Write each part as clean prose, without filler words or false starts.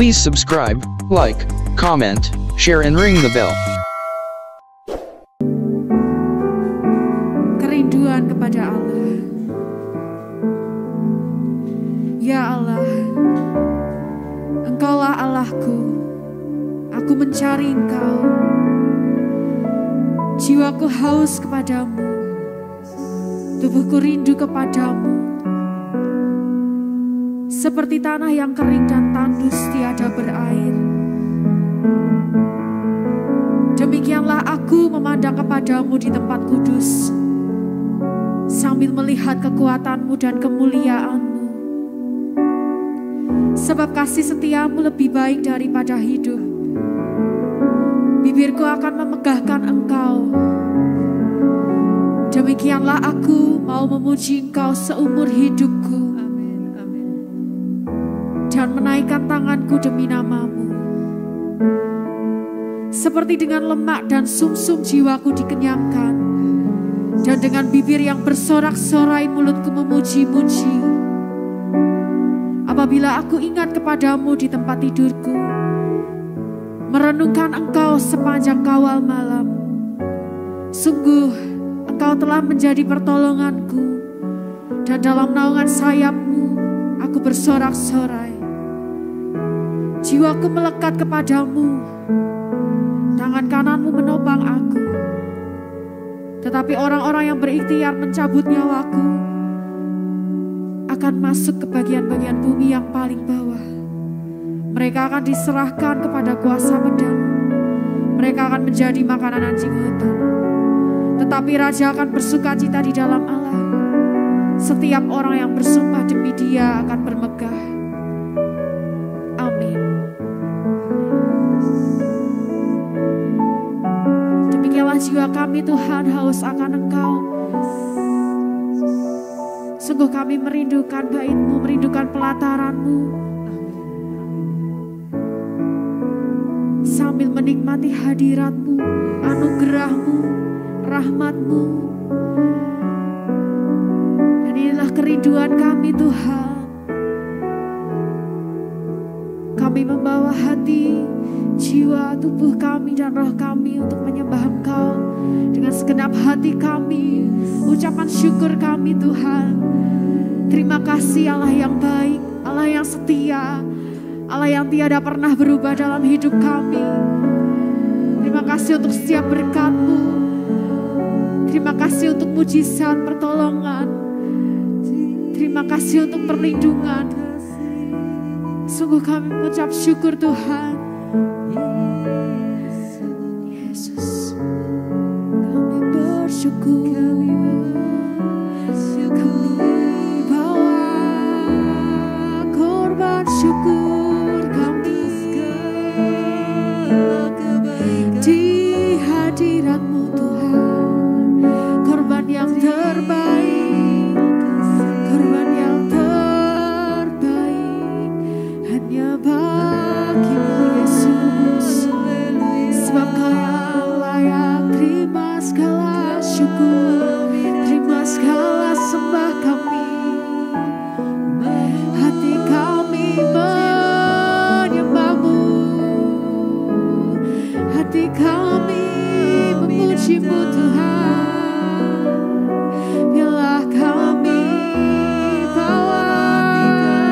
Please subscribe, like, comment, share and ring the bell. Kerinduan kepada Allah. Ya Allah, Engkaulah Allahku. Aku mencari Engkau. Jiwaku haus kepadamu. Tubuhku rindu kepadamu. Seperti tanah yang kering dan tandus tiada berair, demikianlah aku memandang kepadamu di tempat kudus, sambil melihat kekuatan-Mu dan kemuliaan-Mu. Sebab kasih setia-Mu lebih baik daripada hidup, bibirku akan memegahkan Engkau. Demikianlah aku mau memuji Engkau seumur hidupku, dan menaikkan tanganku demi namamu. Seperti dengan lemak dan sumsum jiwaku dikenyangkan, dan dengan bibir yang bersorak-sorai mulutku memuji-muji. Apabila aku ingat kepadamu di tempat tidurku, merenungkan Engkau sepanjang kawal malam, sungguh Engkau telah menjadi pertolonganku, dan dalam naungan sayapmu aku bersorak-sorai. Jiwaku melekat kepadamu, tangan kananmu menopang aku. Tetapi orang-orang yang berikhtiar mencabut nyawaku akan masuk ke bagian-bagian bumi yang paling bawah. Mereka akan diserahkan kepada kuasa pedang. Mereka akan menjadi makanan anjing hutan. Tetapi raja akan bersuka cita di dalam Allah. Setiap orang yang bersumpah demi Dia akan bermegah. Jiwa kami Tuhan haus akan Engkau. Sungguh kami merindukan bait-Mu, merindukan pelataran-Mu, sambil menikmati hadirat-Mu, anugerah-Mu, rahmat-Mu. Dan inilah kerinduan kami Tuhan. Kami membawa hati, jiwa, tubuh kami dan roh kami untuk menyembah Engkau dengan segenap hati kami, ucapan syukur kami Tuhan. Terima kasih Allah yang baik, Allah yang setia, Allah yang tiada pernah berubah dalam hidup kami. Terima kasih untuk setiap berkat-Mu. Terima kasih untuk mujizat pertolongan. Terima kasih untuk perlindungan. Sungguh kami mengucap syukur Tuhan. Yesus, kami bersyukur. Kami bawa korban syukur kami di hadirat-Mu Tuhan. Korban yang terbaik, korban yang bagi-Mu Yesus, sebab Kau layak. Terima segala syukur, terima segala sembah kami. Hati kami menyembah-Mu, hati kami memuji-Mu Tuhan. Bila kami bawa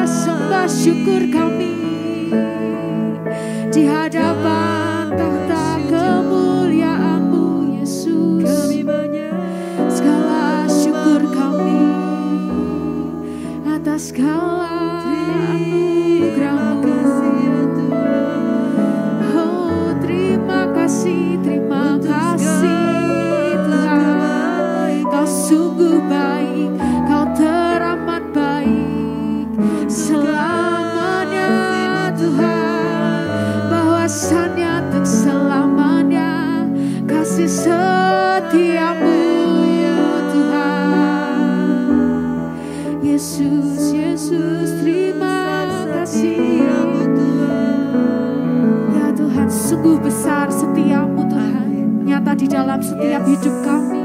sembah syukur kami di hadapan tahta kemuliaan-Mu Yesus, segala syukur kami atas segala anugerah-Mu. Oh, terima kasih Tuhan. Kau sungguh baik, Kau teramat baik selamanya Tuhan. Kesannya untuk selamanya, kasih setia-Mu Tuhan. Yesus, Yesus, terima kasih ya Tuhan. Sungguh besar setia-Mu Tuhan, nyata di dalam setiap hidup kami.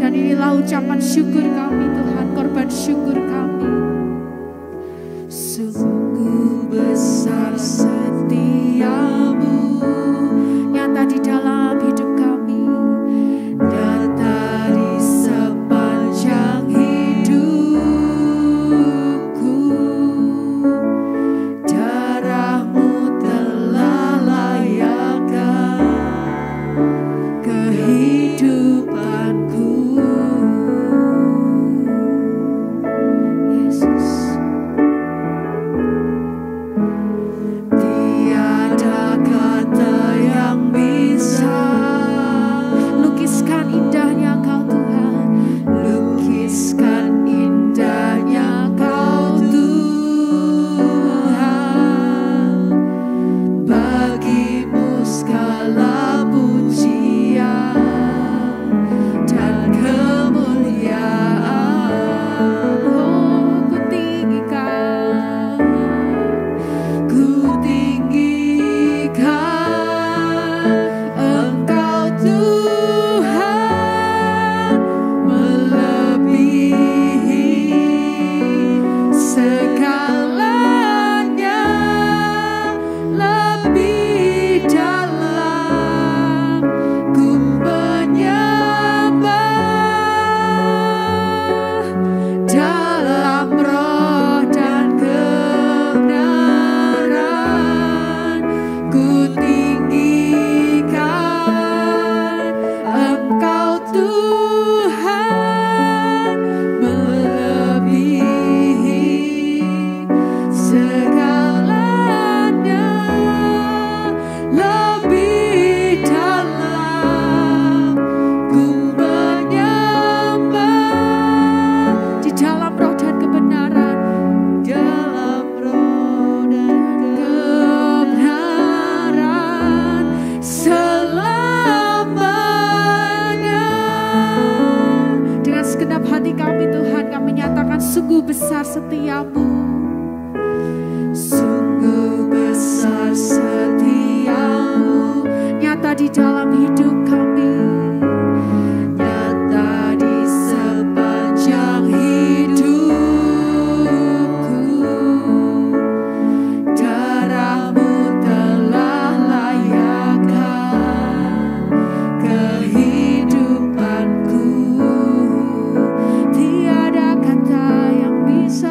Dan inilah ucapan syukur kami Tuhan, korban syukur kami. Sungguh besar katakan sungguh besar setiamu. Sungguh besar setiamu, nyata di dalam hidup kami, nyata di sepanjang hidupku. Darahmu telah layakkan kehidupanku, tiada kata yang bisa.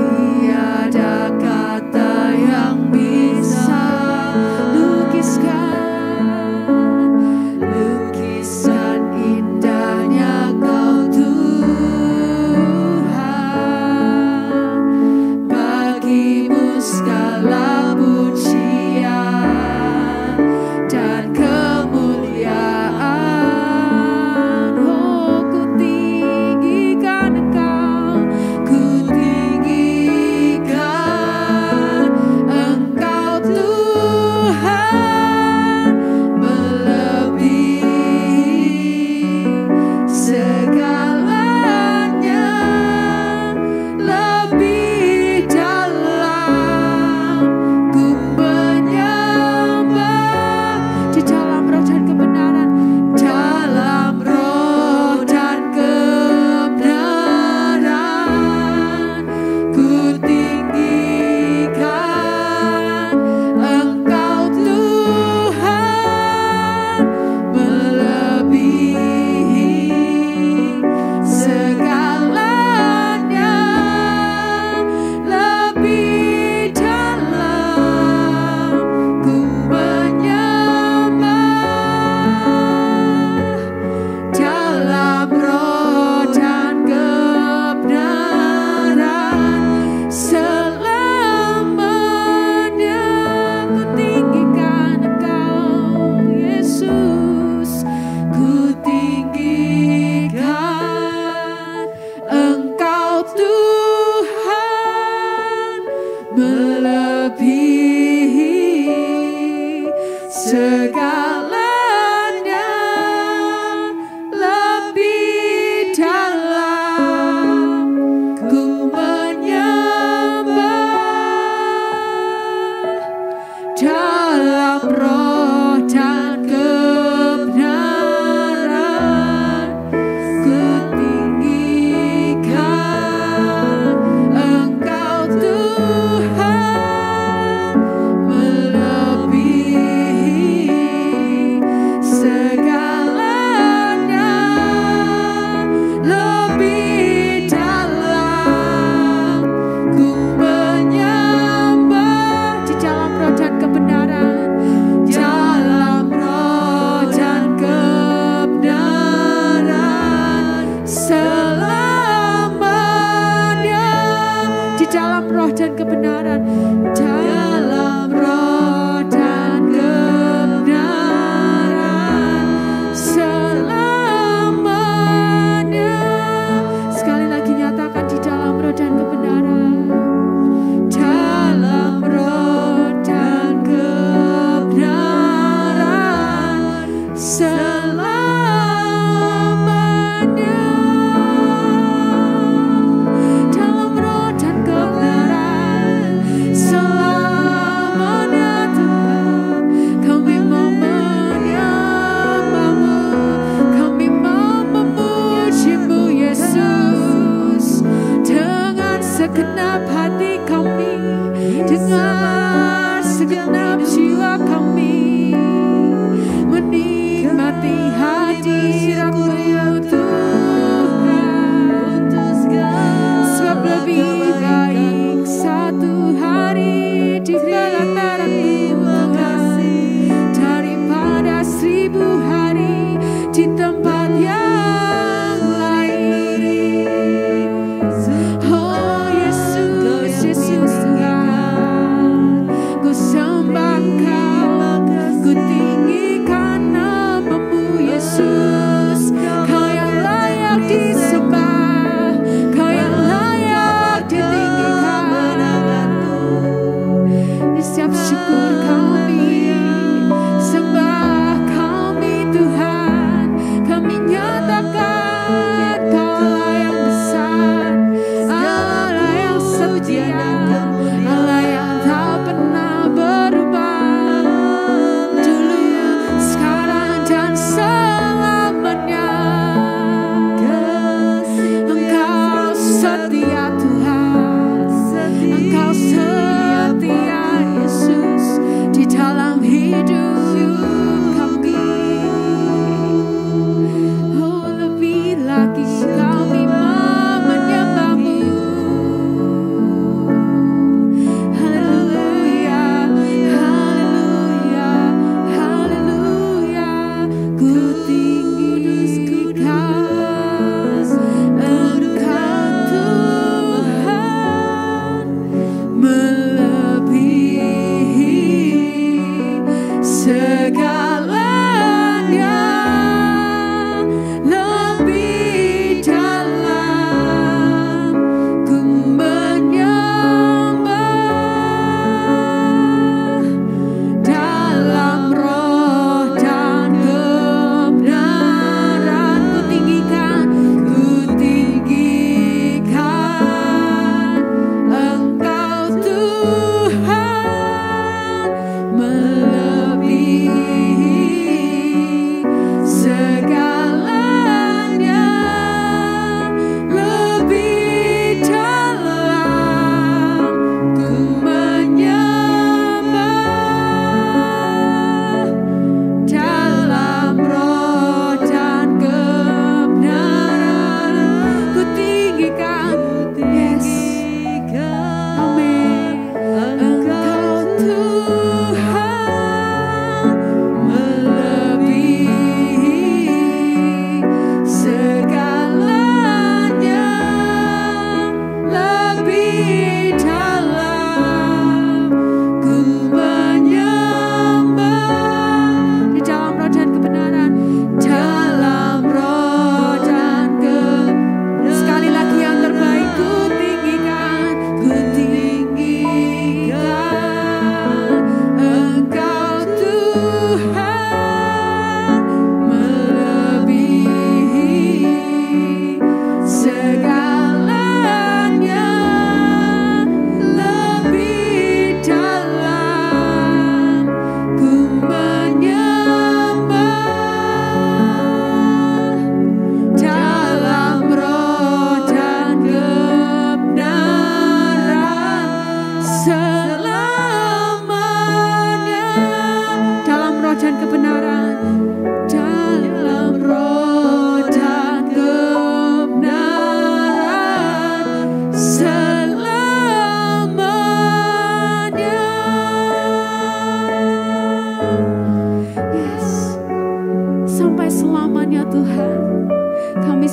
Tiada kata yang bisa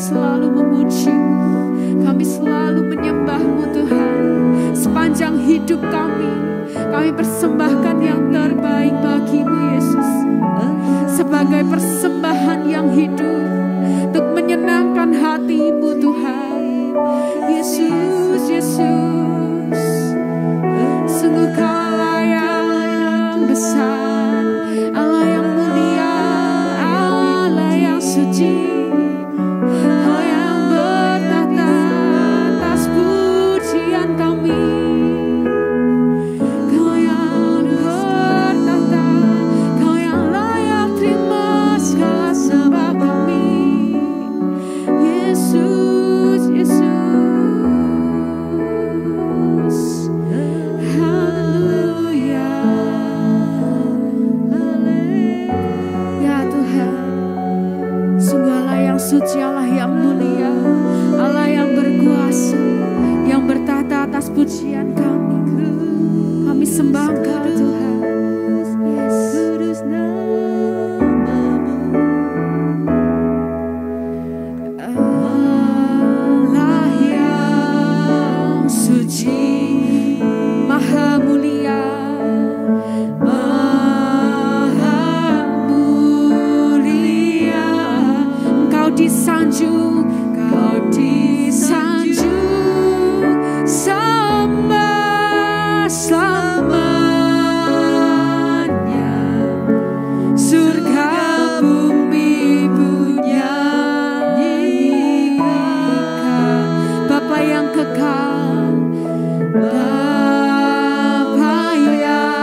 selalu memuji, kami selalu menyembah-Mu Tuhan. Sepanjang hidup kami, kami persembahkan yang terbaik bagi-Mu Yesus. Sebagai persembahan yang hidup, untuk menyenangkan hati-Mu Tuhan. Yesus, Yesus, sungguh Kau yang besar, Allah yang mulia, Allah yang suci. Suci Allah yang mulia, Allah yang berkuasa, yang bertata atas pujian kami. Kami sembah Engkau Tuhan. Allah yang suci, maha mulia. Kau disanjung sama selamanya, surga bumi bunyanyikan Bapa yang kekal, Bapa yang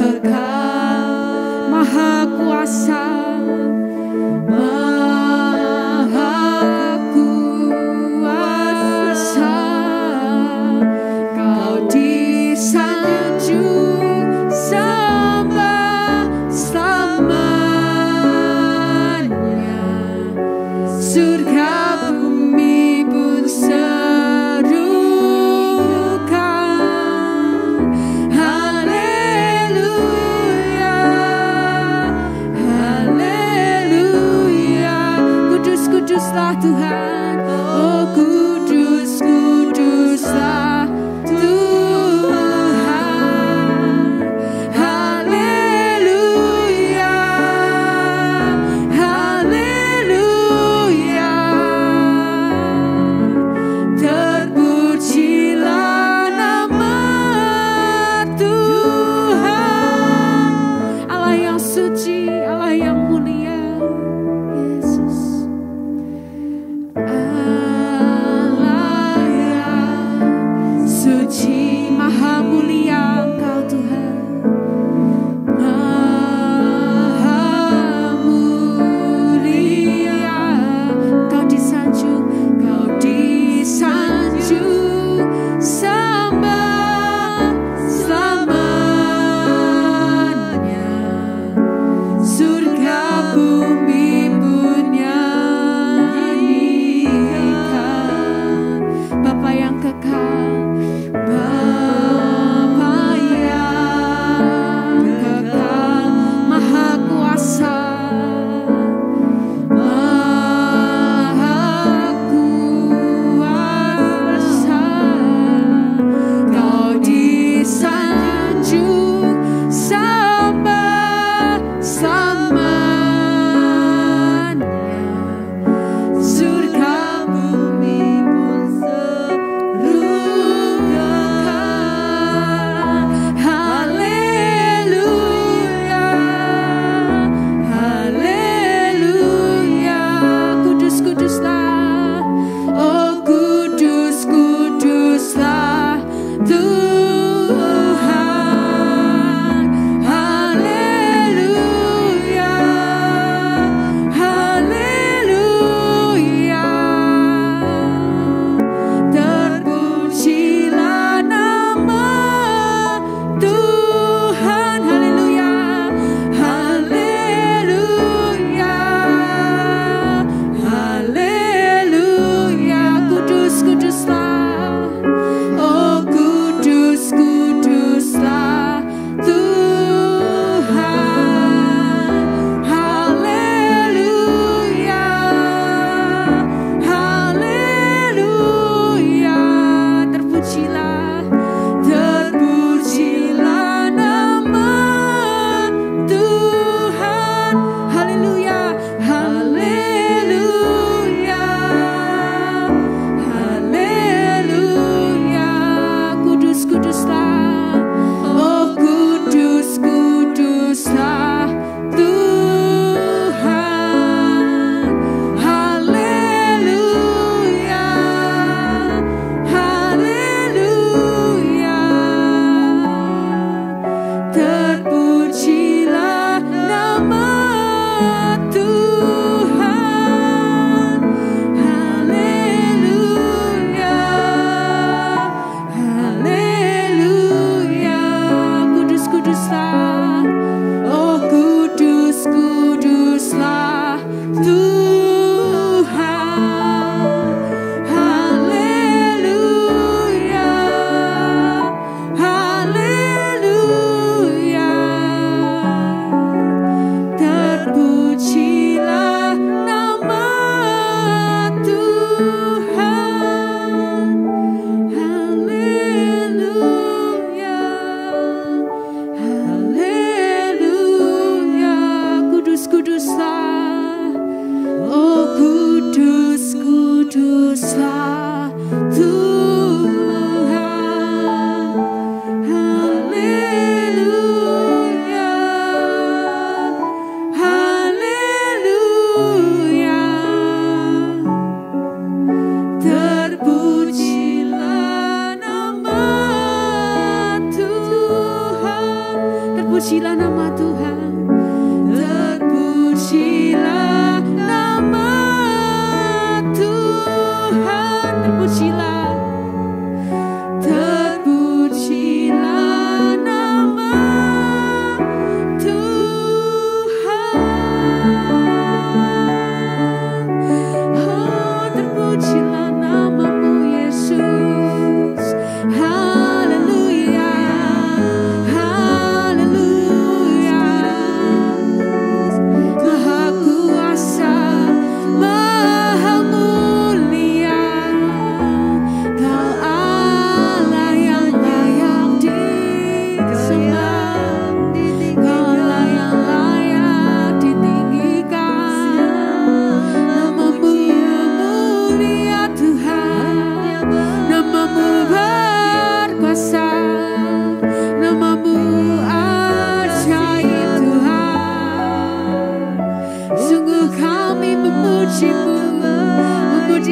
kekal, maha kuasa. Kuduslah Tuhan, oh kudus, kuduslah Tuhan. Haleluya, haleluya. Terpujilah nama Tuhan. Allah yang suci, Allah yang mulia.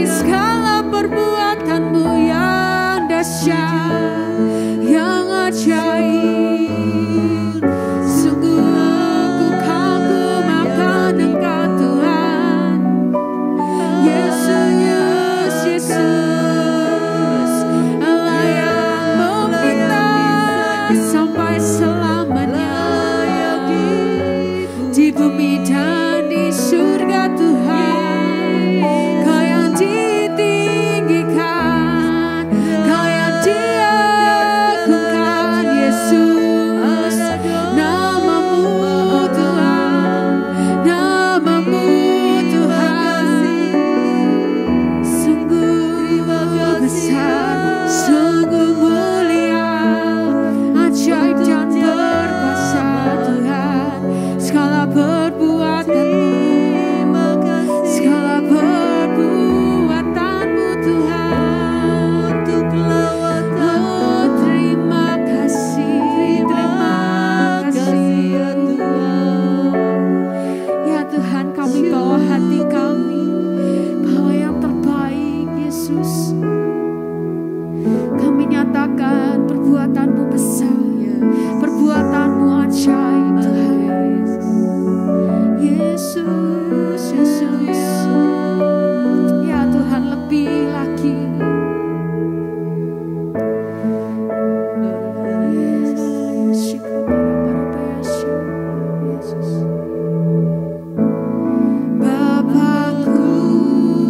dari segala perbuatanmu yang dahsyat, yang ajaib. Sungguh aku kagum akan Engkau Tuhan. Yesus, Yesus, Allah yang meminta sampai selamanya di bumi dan di surga Tuhan.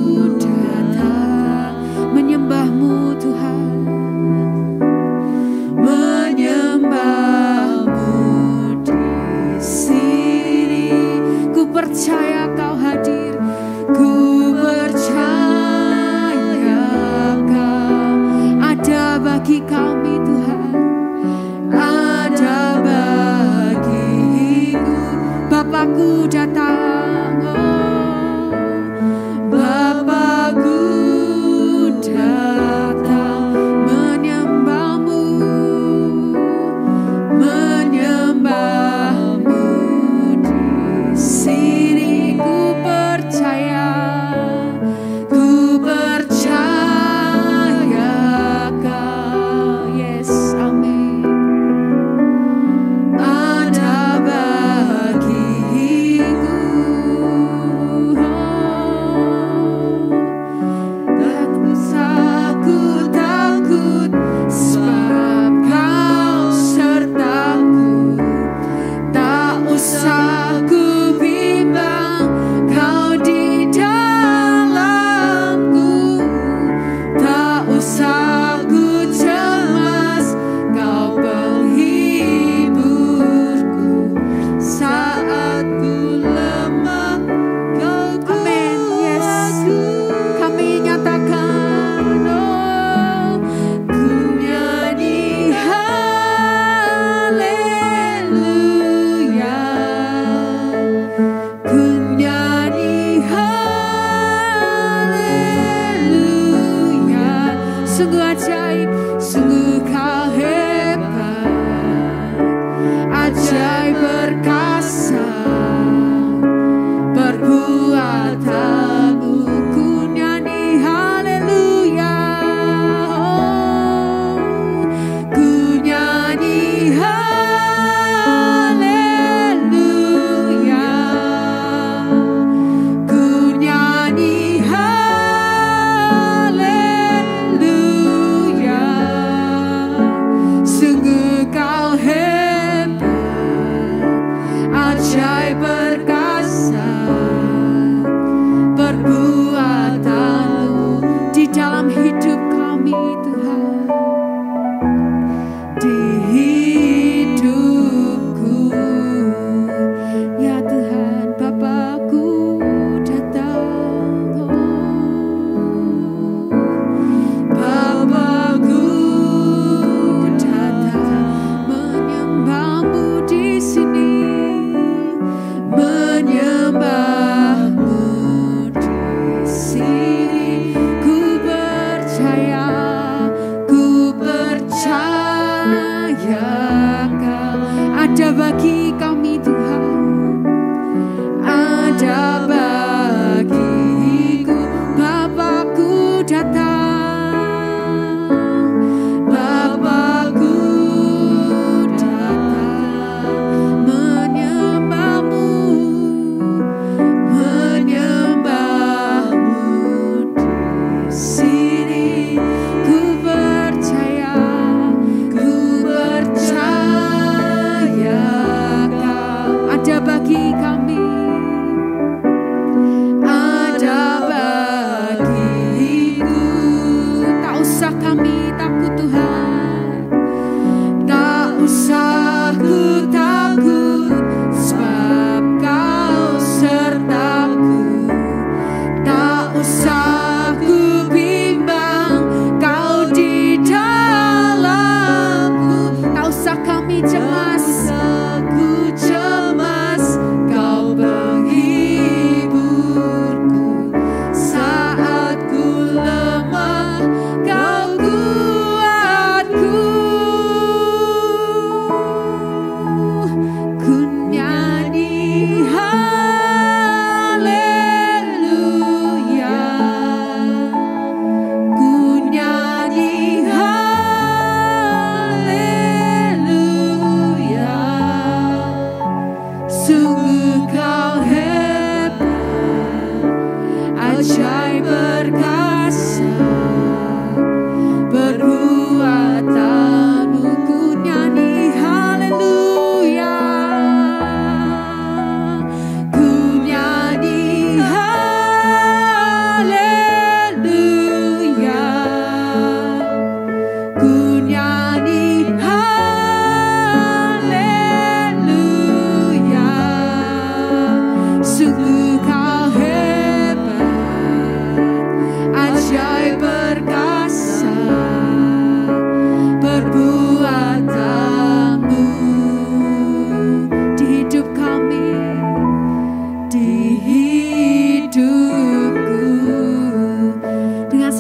Tuhan menyembahmu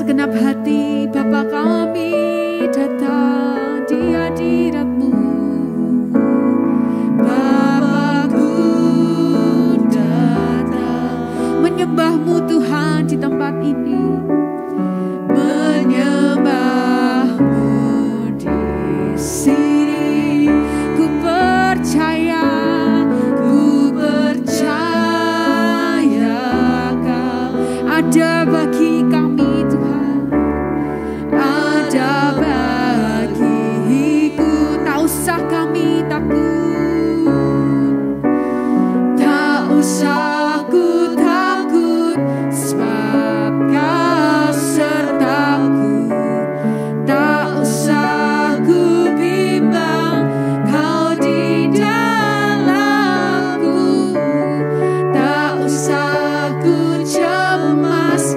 segenap hati, Bapa kami datang di hadirat-Mu. Bapakku datang menyembah-Mu Tuhan di tempat ini. Menyembah-Mu di sini. Ku percaya. Ada bagi kami Tuhan, ada bagiku, tak usah kami takut, tak usah ku takut, sebab Kau sertaku, tak usah ku bimbang, Kau di dalamku, tak usah ku cemas.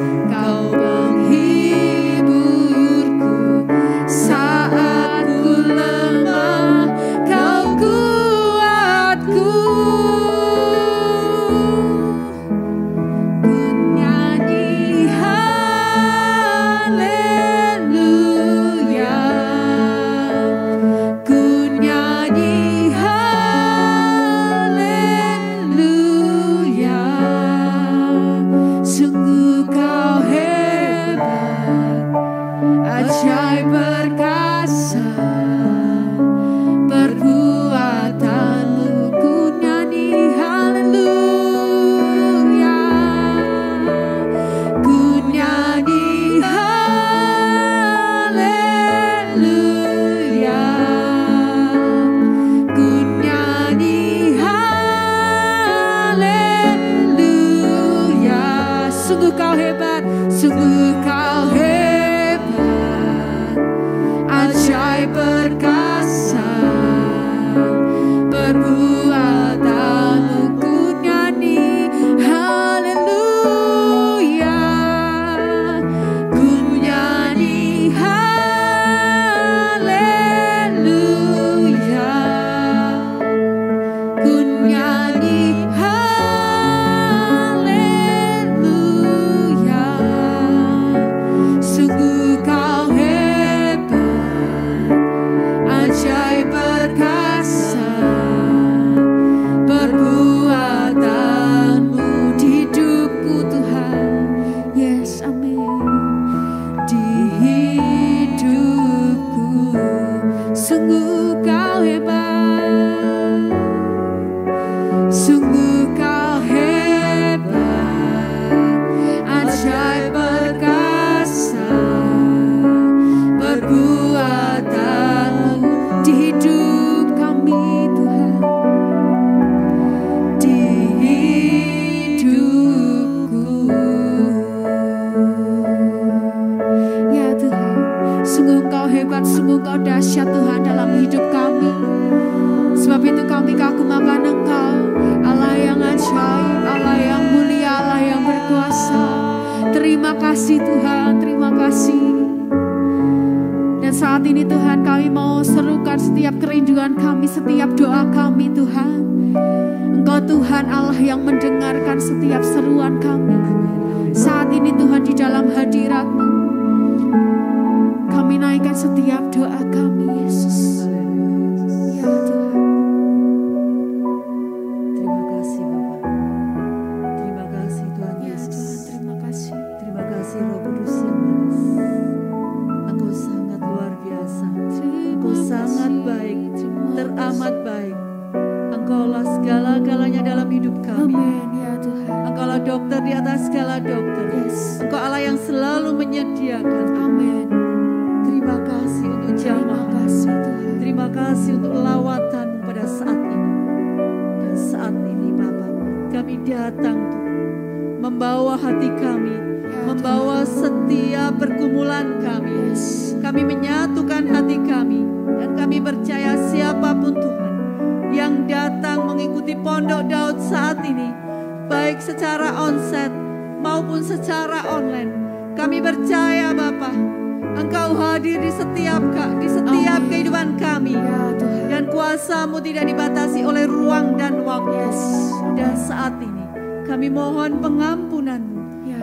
Kami mohon pengampunan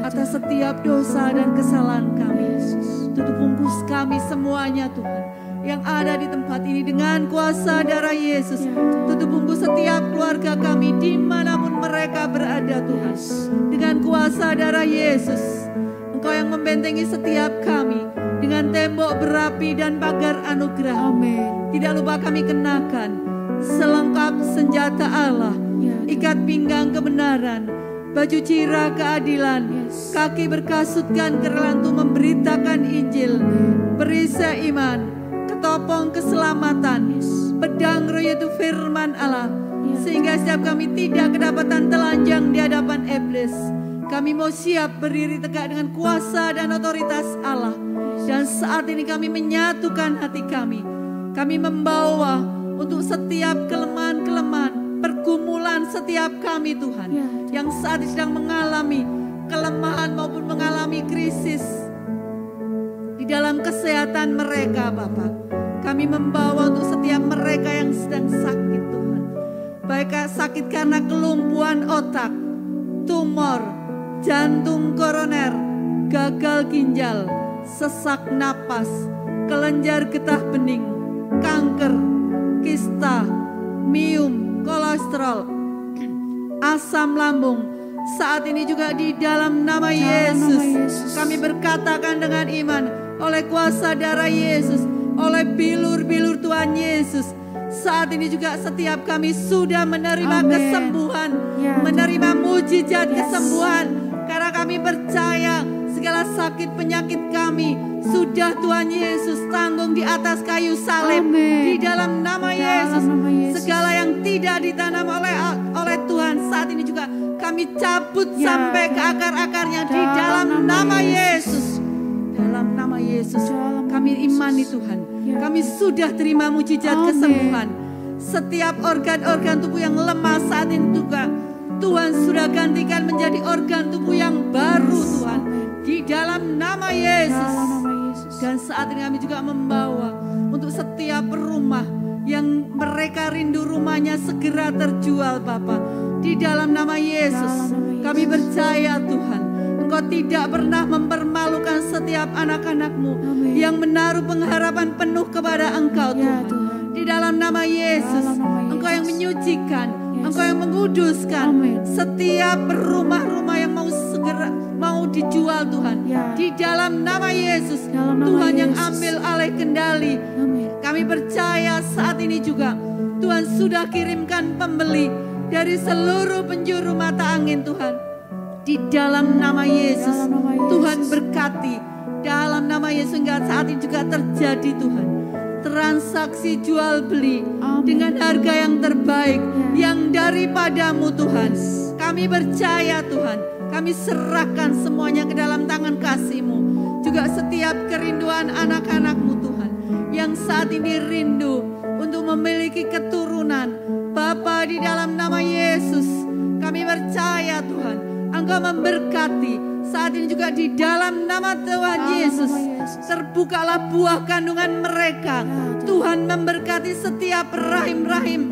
atas setiap dosa dan kesalahan kami. semuanya Tuhan yang ada di tempat ini dengan kuasa darah Yesus. Tutup bungkus setiap keluarga kami dimanapun mereka berada Tuhan. Dengan kuasa darah Yesus, Engkau yang membentengi setiap kami dengan tembok berapi dan pagar anugerah. Amin. Tidak lupa kami kenakan selengkap senjata Allah, ikat pinggang kebenaran, baju cira keadilan, kaki berkasutkan kerlantu memberitakan Injil, perisai iman, ketopong keselamatan, pedang roh yaitu firman Allah, sehingga setiap kami tidak kedapatan telanjang di hadapan iblis. Kami mau siap berdiri tegak dengan kuasa dan otoritas Allah, dan saat ini kami menyatukan hati kami. Kami membawa untuk setiap kelemahan-kelemahan, pergumulan setiap kami Tuhan, yang saat ini sedang mengalami kelemahan maupun mengalami krisis di dalam kesehatan mereka Bapa. Kami membawa untuk setiap mereka yang sedang sakit Tuhan, baik sakit karena kelumpuhan otak, tumor, jantung koroner, gagal ginjal, sesak napas, kelenjar getah bening, kanker, kista, miom, kolesterol, asam lambung. Saat ini juga di dalam nama Yesus kami berkatakan dengan iman, oleh kuasa darah Yesus, oleh bilur-bilur Tuhan Yesus, saat ini juga setiap kami sudah menerima kesembuhan, menerima mujizat kesembuhan, karena kami percaya segala sakit penyakit kami sudah Tuhan Yesus tanggung di atas kayu salib. Di dalam nama Yesus, segala yang tidak ditanam oleh Tuhan saat ini juga kami cabut sampai ke akar-akarnya di dalam nama Yesus. Dalam nama Yesus kami imani Tuhan. Kami sudah terima mujizat kesembuhan. Setiap organ-organ tubuh yang lemah saat ini juga Tuhan sudah gantikan menjadi organ tubuh yang baru Tuhan. Di dalam nama Yesus. Dan saat ini kami juga membawa untuk setiap rumah yang mereka rindu rumahnya segera terjual Bapak. Di dalam nama Yesus kami percaya Tuhan, Engkau tidak pernah mempermalukan setiap anak-anakmu yang menaruh pengharapan penuh kepada Engkau Tuhan. Di dalam nama Yesus, Engkau yang menyucikan, Engkau yang menguduskan setiap rumah-rumah yang mau segera mau dijual Tuhan. Di dalam nama Yesus, Tuhan yang ambil alih kendali. Kami percaya saat ini juga Tuhan sudah kirimkan pembeli dari seluruh penjuru mata angin Tuhan. Di dalam nama Yesus, Tuhan berkati. Dalam nama Yesus hingga saat ini juga terjadi Tuhan transaksi jual beli dengan harga yang terbaik yang daripadamu Tuhan. Kami percaya Tuhan, kami serahkan semuanya ke dalam tangan kasih-Mu. Juga setiap kerinduan anak-anak-Mu Tuhan yang saat ini rindu untuk memiliki keturunan Bapa, di dalam nama Yesus kami percaya Tuhan, Engkau memberkati saat ini juga di dalam nama Tuhan Yesus. Terbukalah buah kandungan mereka. Tuhan memberkati setiap rahim-rahim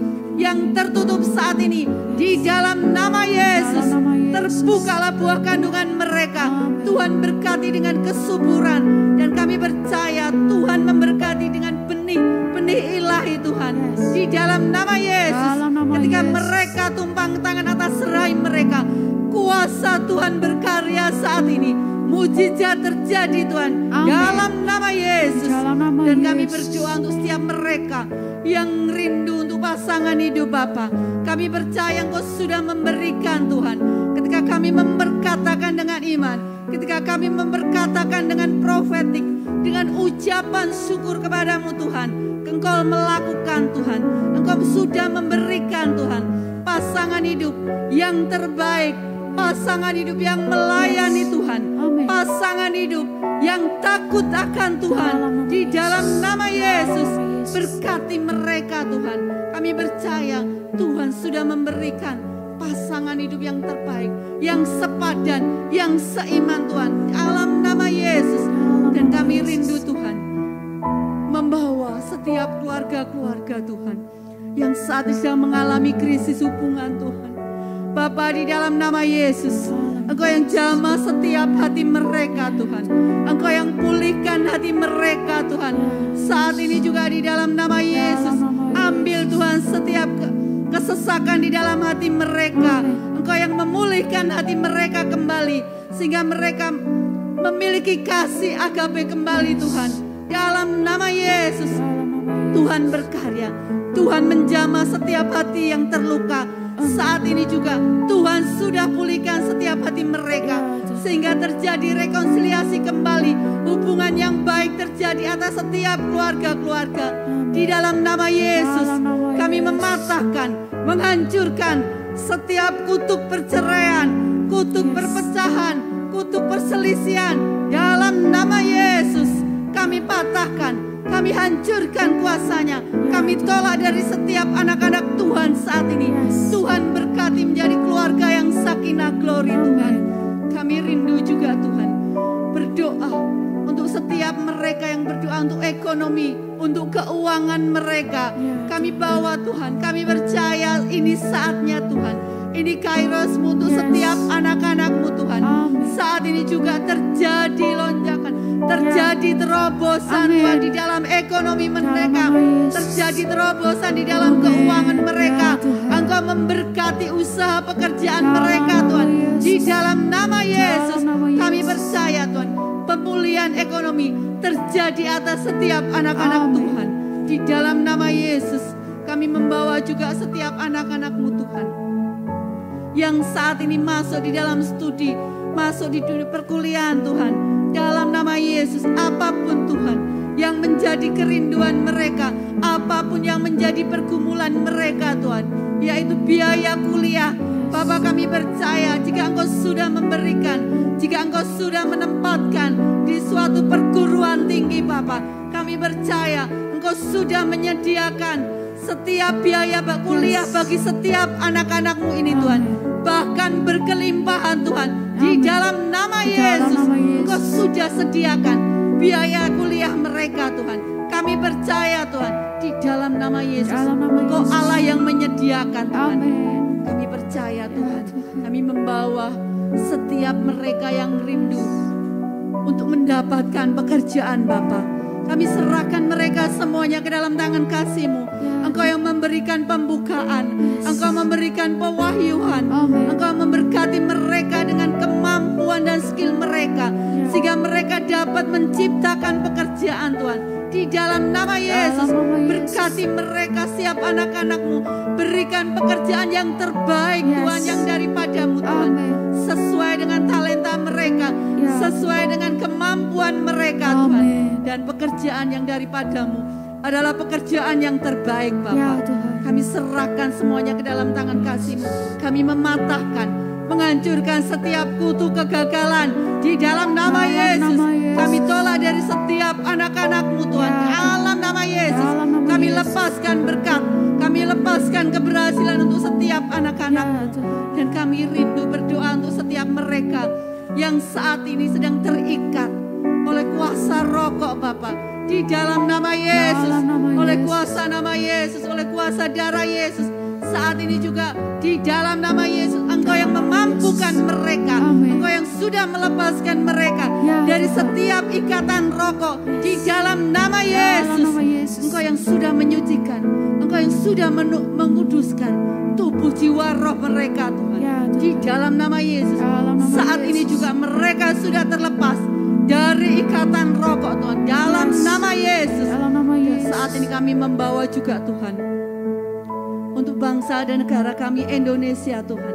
yang tertutup saat ini. Di dalam nama Yesus terbukalah buah kandungan mereka. Tuhan berkati dengan kesuburan. Dan kami percaya Tuhan memberkati dengan benih-benih ilahi Tuhan. Di dalam nama Yesus, ketika mereka tumpang tangan atas rahim mereka, kuasa Tuhan berkarya saat ini. Mujizat terjadi Tuhan. Dalam nama Yesus. Dan kami berdoa untuk setiap mereka yang rindu untuk pasangan hidup Bapa. Kami percaya Engkau sudah memberikan Tuhan. Ketika kami memperkatakan dengan iman, ketika kami memperkatakan dengan profetik, dengan ucapan syukur kepadamu Tuhan, Engkau melakukan Tuhan. Engkau sudah memberikan Tuhan pasangan hidup yang terbaik, pasangan hidup yang melayani Tuhan, pasangan hidup yang takut akan Tuhan. Di dalam nama Yesus berkati mereka Tuhan. Kami percaya Tuhan sudah memberikan pasangan hidup yang terbaik, yang sepadan, yang seiman Tuhan. Dalam nama Yesus. Dan kami rindu Tuhan membawa setiap keluarga-keluarga Tuhan yang saat ini sedang mengalami krisis hubungan Tuhan. Bapa, di dalam nama Yesus, Engkau yang jamah setiap hati mereka Tuhan. Engkau yang pulihkan hati mereka Tuhan. Saat ini juga di dalam nama Yesus, ambil Tuhan setiap kesesakan di dalam hati mereka. Engkau yang memulihkan hati mereka kembali, sehingga mereka memiliki kasih agape kembali Tuhan. Dalam nama Yesus, Tuhan berkarya. Tuhan menjamah setiap hati yang terluka. Saat ini juga Tuhan sudah pulihkan setiap hati mereka, sehingga terjadi rekonsiliasi kembali, hubungan yang baik terjadi atas setiap keluarga-keluarga. Di dalam nama Yesus kami mematahkan, menghancurkan setiap kutuk perceraian, kutuk perpecahan, kutuk perselisihan. Dalam nama Yesus kami patahkan, kami hancurkan kuasanya. Kami tolak dari setiap anak-anak Tuhan saat ini. Tuhan berkati menjadi keluarga yang sakinah glory Tuhan. Kami rindu juga Tuhan berdoa untuk setiap mereka yang berdoa untuk ekonomi, untuk keuangan mereka. Kami bawa Tuhan, kami percaya ini saatnya Tuhan. Ini kairosmu untuk setiap anak-anakmu Tuhan. Saat ini juga terjadi lonjakan, terjadi terobosan Tuhan di dalam ekonomi mereka, terjadi terobosan di dalam keuangan mereka. Engkau memberkati usaha pekerjaan mereka Tuhan. Di dalam nama Yesus kami percaya Tuhan, pemulihan ekonomi terjadi atas setiap anak-anak Tuhan. Di dalam nama Yesus kami membawa juga setiap anak-anakmu Tuhan yang saat ini masuk di dalam studi, masuk di dunia perkuliahan Tuhan. Dalam nama Yesus, apapun Tuhan yang menjadi kerinduan mereka, apapun yang menjadi pergumulan mereka Tuhan, yaitu biaya kuliah, Bapa kami percaya jika Engkau sudah memberikan, jika Engkau sudah menempatkan di suatu perguruan tinggi Bapa, kami percaya Engkau sudah menyediakan setiap biaya kuliah bagi setiap anak-anakmu ini Tuhan. Bahkan berkelimpahan Tuhan. Di dalam nama Yesus Engkau sudah sediakan biaya kuliah mereka Tuhan. Kami percaya Tuhan, di dalam nama Yesus Engkau Allah yang menyediakan Tuhan. Kami percaya Tuhan, kami membawa setiap mereka yang rindu untuk mendapatkan pekerjaan Bapa. Kami serahkan mereka semuanya ke dalam tangan kasih-Mu. Engkau yang memberikan pembukaan, Engkau memberikan pewahyuan, Engkau memberkati mereka dengan kemampuan dan skill mereka, sehingga mereka dapat menciptakan pekerjaan Tuhan. Di dalam nama Yesus, berkati mereka siap anak-anak-Mu. Berikan pekerjaan yang terbaik Tuhan, yang daripada-Mu Tuhan. Sesuai dengan talenta mereka, sesuai dengan kemampuan mereka Tuhan. Dan pekerjaan yang daripada-Mu adalah pekerjaan yang terbaik Bapa. Kami serahkan semuanya ke dalam tangan kasih-Mu. Kami mematahkan, menghancurkan setiap kutu kegagalan. Di dalam nama Yesus kami tolak dari setiap anak-anak-Mu Tuhan. Dalam nama Yesus kami lepaskan berkat, kami lepaskan keberhasilan untuk setiap anak-anak-Mu. Dan kami rindu berdoa untuk setiap mereka yang saat ini sedang terikat oleh kuasa rokok Bapa. Di dalam nama Yesus, oleh kuasa nama Yesus, oleh kuasa darah Yesus, saat ini juga di dalam nama Yesus Engkau yang memampukan mereka, Engkau yang sudah melepaskan mereka dari setiap ikatan rokok. Di dalam nama Yesus Engkau yang sudah menyucikan, Engkau yang sudah menguduskan tubuh jiwa roh mereka Tuhan. Di dalam nama Yesus saat ini juga mereka sudah terlepas dari ikatan rokok Tuhan. Dalam nama Yesus saat ini kami membawa juga Tuhan untuk bangsa dan negara kami Indonesia Tuhan.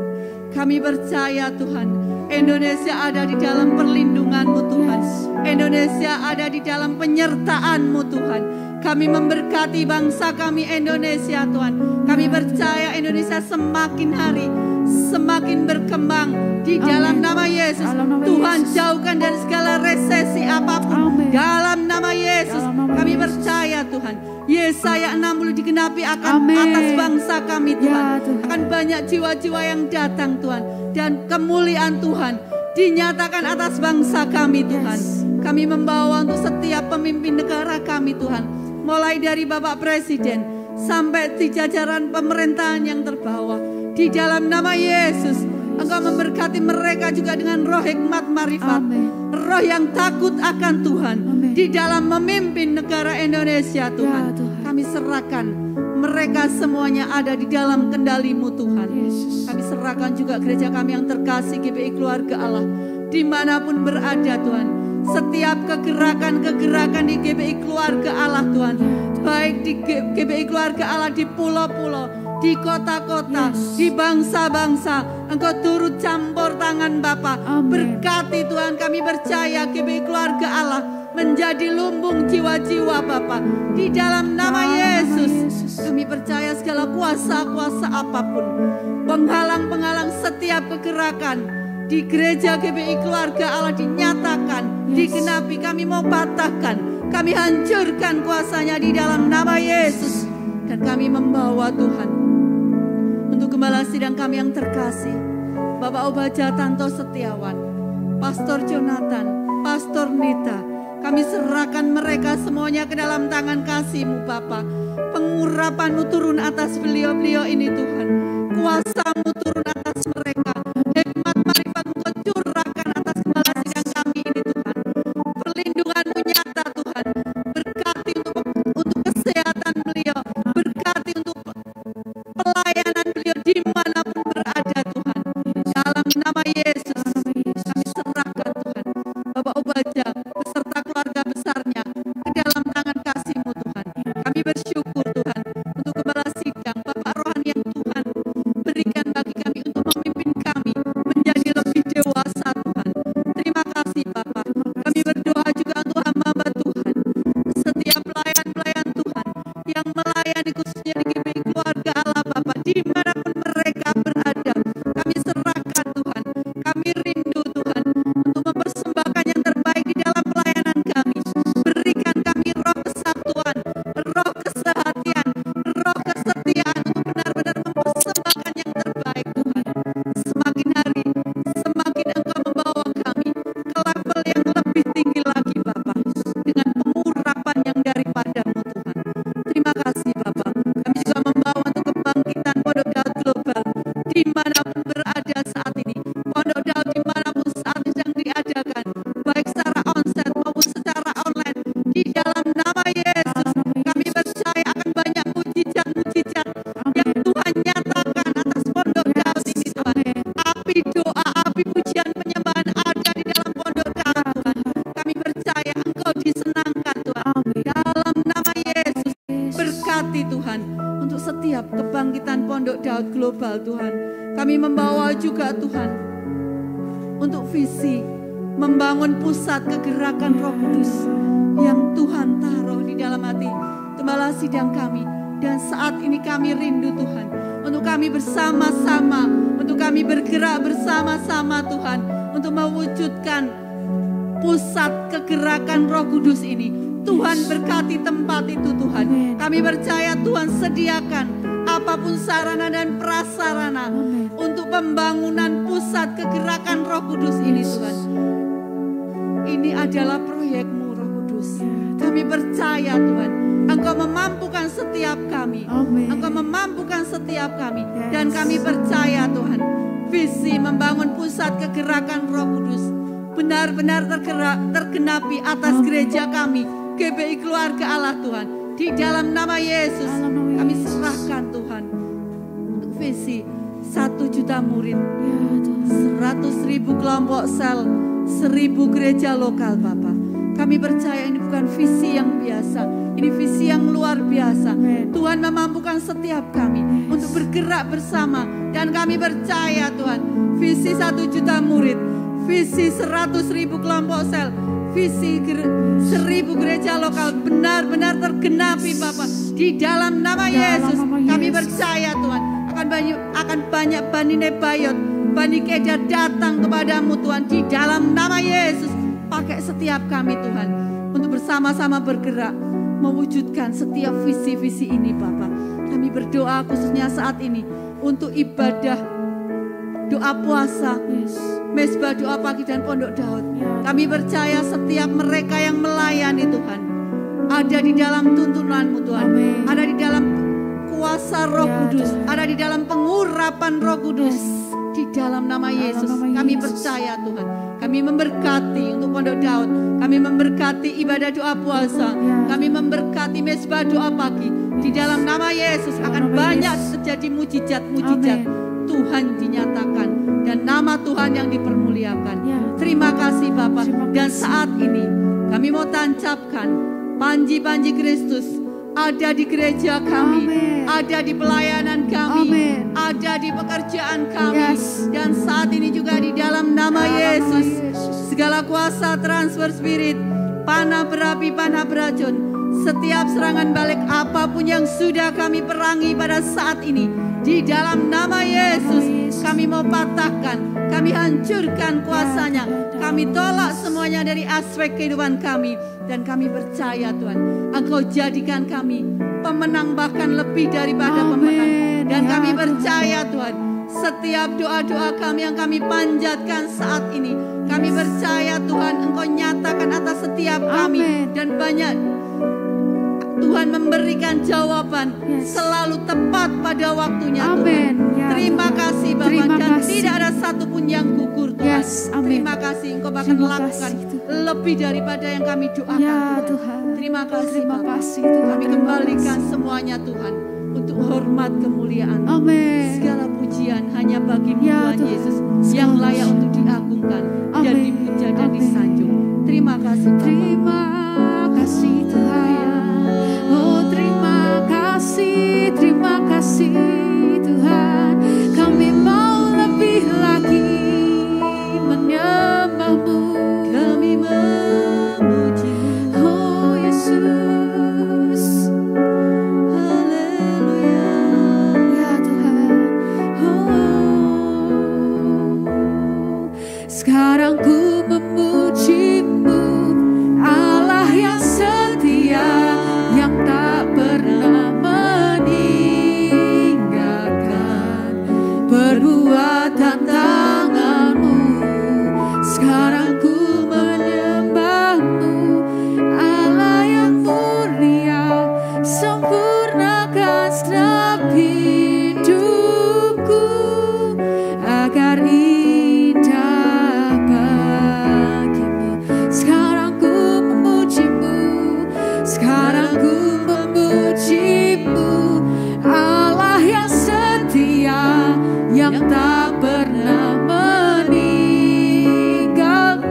Kami percaya Tuhan, Indonesia ada di dalam perlindungan-Mu Tuhan. Indonesia ada di dalam penyertaan-Mu Tuhan. Kami memberkati bangsa kami Indonesia Tuhan. Kami percaya Indonesia semakin hari semakin berkembang. Di dalam nama Yesus Tuhan, jauhkan dari segala resesi apapun. Dalam nama Yesus kami percaya Tuhan, Yesaya 60 digenapi akan atas bangsa kami Tuhan. Akan banyak jiwa-jiwa yang datang Tuhan, dan kemuliaan Tuhan dinyatakan atas bangsa kami Tuhan. Kami membawa untuk setiap pemimpin negara kami Tuhan, mulai dari Bapak Presiden sampai di jajaran pemerintahan yang terbawah. Di dalam nama Yesus Engkau memberkati mereka juga dengan roh hikmat marifat. Amen. Roh yang takut akan Tuhan. Amen. Di dalam memimpin negara Indonesia, Tuhan. Ya, Tuhan. Kami serahkan mereka semuanya ada di dalam kendali-Mu, Tuhan. Yesus. Kami serahkan juga gereja kami yang terkasih, GBI Keluarga Allah. Dimanapun berada, Tuhan. Setiap kegerakan-kegerakan di GBI Keluarga Allah, Tuhan. Baik di GBI Keluarga Allah di pulau-pulau, di kota-kota, yes, di bangsa-bangsa, Engkau turut campur tangan Bapa. Berkati Tuhan, kami percaya GBI Keluarga Allah menjadi lumbung jiwa-jiwa Bapa. Di dalam nama Yesus, kami percaya segala kuasa-kuasa apapun, penghalang-penghalang setiap kegerakan di gereja GBI Keluarga Allah dinyatakan, yes, digenapi. Kami mau patahkan, kami hancurkan kuasanya di dalam nama Yesus. Dan kami membawa Tuhan untuk gembala sidang kami yang terkasih, Bapak Obaja Tanto Setiawan, Pastor Jonathan, Pastor Nita. Kami serahkan mereka semuanya ke dalam tangan kasih-Mu Bapa. Pengurapan-Mu turun atas beliau-beliau ini Tuhan. Kuasa-Mu turun atas mereka. Hikmat marifat-Mu Engkau curahkan atas gembala sidang kami ini Tuhan. Perlindungan-Mu nyata Tuhan. Berkati untuk kesehatan beliau. Berkati untuk pelayanan beliau dimanapun berada Tuhan. Dalam nama Yesus kami serahkan Tuhan Bapak Obaja beserta keluarga besarnya ke dalam tangan kasih-Mu Tuhan. Kami bersyukur Tuhan untuk gembala sidang Bapak rohani yang Tuhan berikan bagi kami untuk memimpin kami menjadi lebih dewasa Tuhan. Terima kasih Bapak. Kami berdoa juga untuk hamba-hamba Tuhan, setiap pelayan-pelayan Tuhan yang melayani khususnya di GBI Keluarga Allah Bapa, dimanapun mereka berada, kami serahkan Tuhan. Kami rindu Tuhan untuk mempersembahkan yang terbaik di dalam pelayanan kami. Berikan kami roh kesatuan, roh kesehatian, roh kesetiaan untuk benar-benar mempersembahkan yang terbaik Tuhan. Semakin hari, semakin Engkau membawa kami ke level yang lebih tinggi lagi Bapa, dengan pengurapan yang daripada-Mu Tuhan. Terima kasih Bapak. Kami juga membawa untuk kebangkitan Pondok Daud global dimanapun berada saat ini. Pondok Daud dimanapun saat ini sedang diadakan, baik secara onset maupun secara online. Di dalam nama Yesus kami percaya akan banyak mujizat-mujizat yang Tuhan nyatakan atas Pondok Daud ini Tuhan. Api doa, api pujian penyembahan ada di dalam Pondok Daud Tuhan. Kami percaya Engkau disenangkan Tuhan. Dalam nama Yesus berkati Tuhan untuk setiap kebangkitan Pondok Daud global Tuhan. Kami membawa juga Tuhan untuk visi membangun pusat kegerakan Roh Kudus yang Tuhan taruh di dalam hati gembala sidang kami. Dan saat ini kami rindu Tuhan untuk kami bersama-sama, untuk kami bergerak bersama-sama Tuhan, untuk mewujudkan pusat kegerakan Roh Kudus ini. Tuhan berkati tempat itu Tuhan. Kami percaya Tuhan sediakan apapun sarana dan prasarana untuk pembangunan pusat kegerakan Roh Kudus ini Tuhan. Ini adalah proyek-Mu Roh Kudus. Kami percaya Tuhan, Engkau memampukan setiap kami. Engkau memampukan setiap kami. Dan kami percaya Tuhan, visi membangun pusat kegerakan Roh Kudus benar-benar tergenapi atas gereja kami GBI Keluarga Allah Tuhan. Di dalam nama Yesus kami serahkan Tuhan untuk visi 1 juta murid, 100.000 kelompok sel, 1000 gereja lokal Bapa. Kami percaya ini bukan visi yang biasa, ini visi yang luar biasa. Tuhan memampukan setiap kami untuk bergerak bersama. Dan kami percaya Tuhan, visi 1 juta murid, visi 100.000 kelompok sel, visi 1000 gereja lokal benar-benar tergenapi Bapak. Di dalam nama Yesus kami percaya Tuhan akan banyak Bani Nebayot, Bani Kedar datang kepadamu Tuhan. Di dalam nama Yesus pakai setiap kami Tuhan untuk bersama-sama bergerak mewujudkan setiap visi-visi ini Bapak. Kami berdoa khususnya saat ini untuk ibadah doa puasa, mesbah doa pagi dan Pondok Daud. Kami percaya setiap mereka yang melayani Tuhan ada di dalam tuntunan-Mu Tuhan. Ada di dalam kuasa Roh Kudus, ada di dalam pengurapan Roh Kudus. Di di dalam nama Yesus. Kami percaya Tuhan. Kami memberkati untuk Pondok Daud. Kami memberkati ibadah doa puasa. Kami memberkati mesbah doa pagi. Di dalam nama Yesus akan banyak terjadi mujizat-mujizat. Tuhan dinyatakan dan nama Tuhan yang dipermuliakan. Terima kasih Bapak. Dan saat ini kami mau tancapkan panji-panji Kristus ada di gereja kami, Amen. Ada di pelayanan kami, Amen. Ada di pekerjaan kami, yes. Dan saat ini juga di dalam nama Yesus, segala kuasa transfer spirit, panah berapi, panah beracun, setiap serangan balik apapun yang sudah kami perangi pada saat ini, di dalam nama Yesus kami mau patahkan, kami hancurkan kuasanya, kami tolak semuanya dari aspek kehidupan kami. Dan kami percaya Tuhan, Engkau jadikan kami pemenang bahkan lebih daripada pemenang. Dan kami percaya Tuhan, setiap doa-doa kami yang kami panjatkan saat ini, kami percaya Tuhan, Engkau nyatakan atas setiap kami. Dan banyak Tuhan memberikan jawaban selalu tepat pada waktunya Tuhan. Terima kasih Bapak. Dan tidak ada satupun yang gugur Tuhan. Terima kasih Engkau bahkan lakukan lebih daripada yang kami doakan Tuhan. Terima kasih Bapak. Kami kembalikan semuanya Tuhan untuk hormat kemuliaan. Segala pujian hanya bagi Tuhan Yesus yang layak untuk diagungkan dan dipuja dan disanjung. Terima kasih Bapak. Terima kasih Tuhan. Oh terima kasih Tuhan. Kami mau lebih lagi menyembah-Mu. Kami memuji. Oh Yesus, haleluya. Ya Tuhan. Oh, sekarang ku memuji-Mu, Allah yang setia, yang tak pernah meninggalkan perbuatan tangan-Mu. Sekarang ku menyembah-Mu, Allah yang mulia, sempurnakan setiap hidupku agar indah bagi-Mu. Sekarang ku memuji-Mu, sekarang ku memuji-Mu, Allah yang setia, yang tak pernah meninggalkan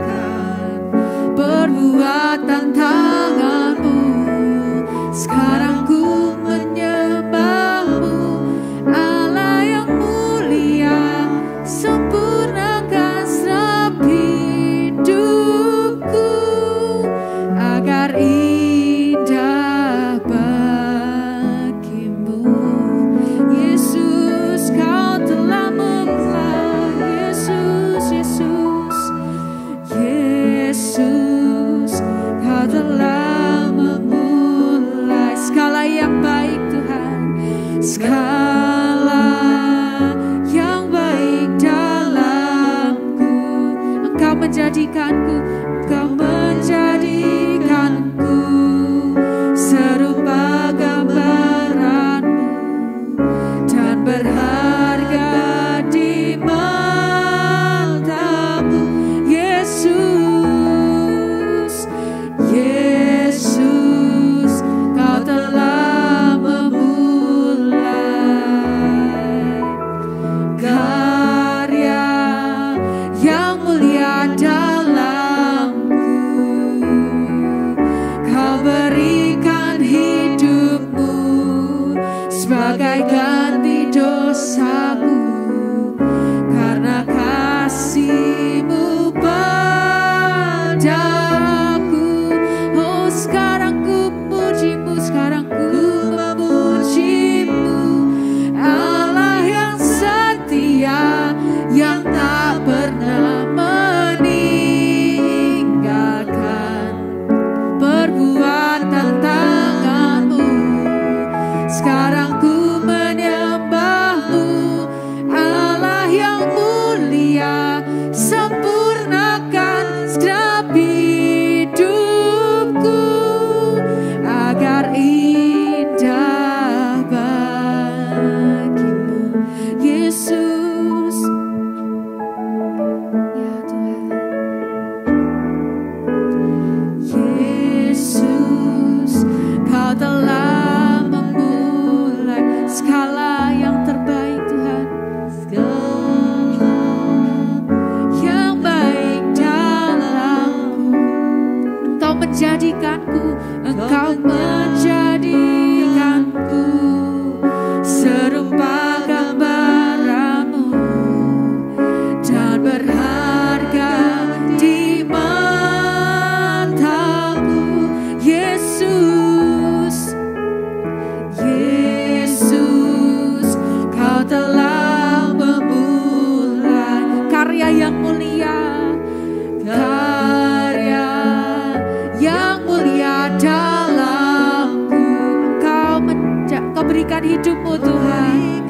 perbuatan tangan-Mu. Sekarang ku menyembah-Mu, Allah yang mulia, sempurnakan setiap hidupku agar indah bagi-Mu. Yesus, Kau telah memulai. Yesus, Yesus, Yesus, Kau telah memulai segala yang baik Tuhan, segala yang baik dalamku. Engkau menjadikanku, Engkau menjadikanku serupa gambaran-Mu dan berharga di mata-Mu. Yesus, Yesus, Kau telah memulai karya yang mulia dalamku. Kau berikan hidupmu sebagai ganti dosaku, karena kasih-Mu padaku. Oh sekarang ku memuji-Mu, sekarang ku memuji-Mu, Allah yang setia, yang tak pernah meninggalkan perbuatan tangan-Mu. Sekarang ku menyembah-Mu, Tuhanku, Engkau menjadikanku serupa gambar-Mu dan berharga di mata-Mu, Yesus. Yesus, Kau telah memulai karya yang mulia. Berikan hidupmu Tuhan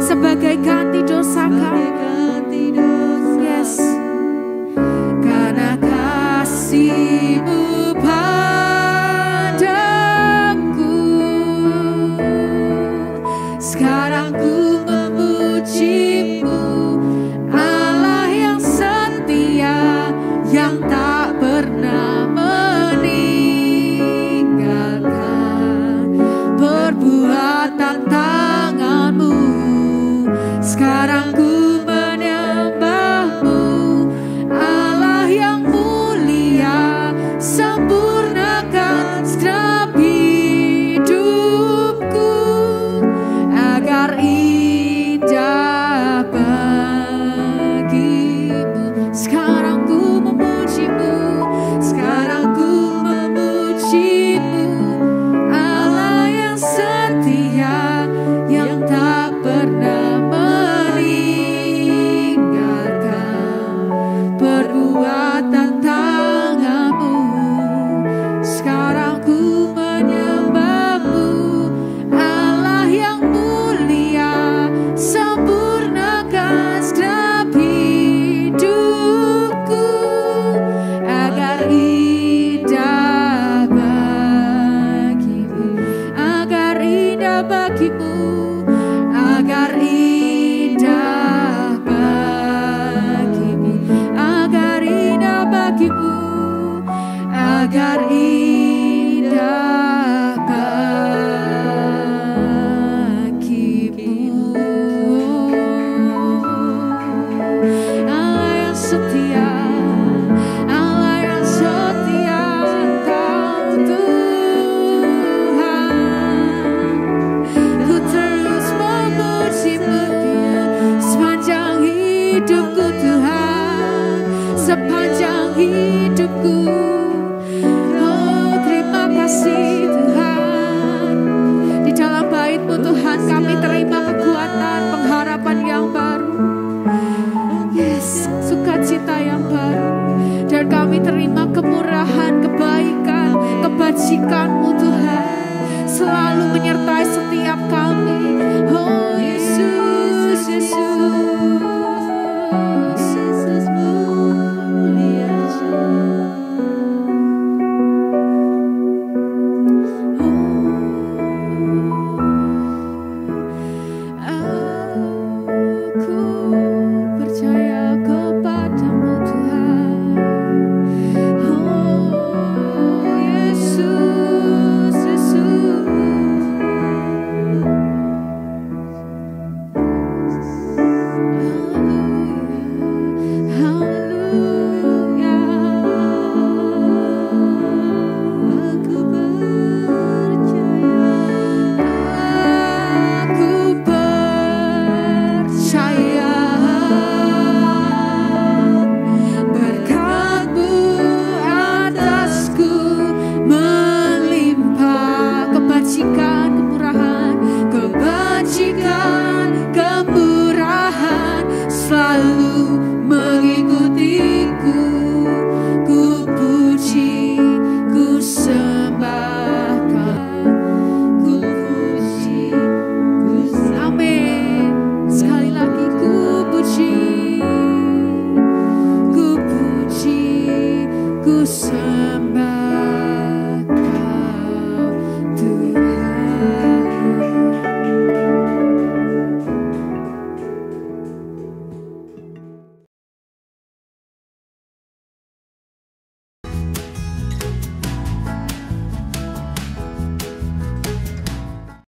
sebagai ganti dosa kami. Yes. Karena kasih-Mu padaku, sekarang ku memuji-Mu, Allah yang setia, yang tak pernah tangan-Mu. Sekarang ku menyembah-Mu, Allah yang mulia, sempurnakan setiap hidupku agar indah bagi-Mu. Sekarang ku memuji-Mu, sekarang ku memuji-Mu, Allah yang yang tak pernah meninggalkan perbuatan tangan-Mu. Sekarang ku menyembah-Mu, Allah yang mulia, sempurnakan setiap hidupku agar indah bagi-Mu, agar indah bagi-Mu, agar indah bagi-Mu, agar indah bagi-Mu, agar indah bagi-Mu. Allah yang setia, Allah yang setia, Engkau Tuhan, ku terus memuji-Mu sepanjang hidupku Tuhan, sepanjang hidupku. Oh, terima kasih Tuhan, di dalam bait-Mu Tuhan kami terima kekuatan, pengharapan yang baru. Yes, sukacita yang baru. Dan kami terima kemurahan, kebaikan, kebajikan,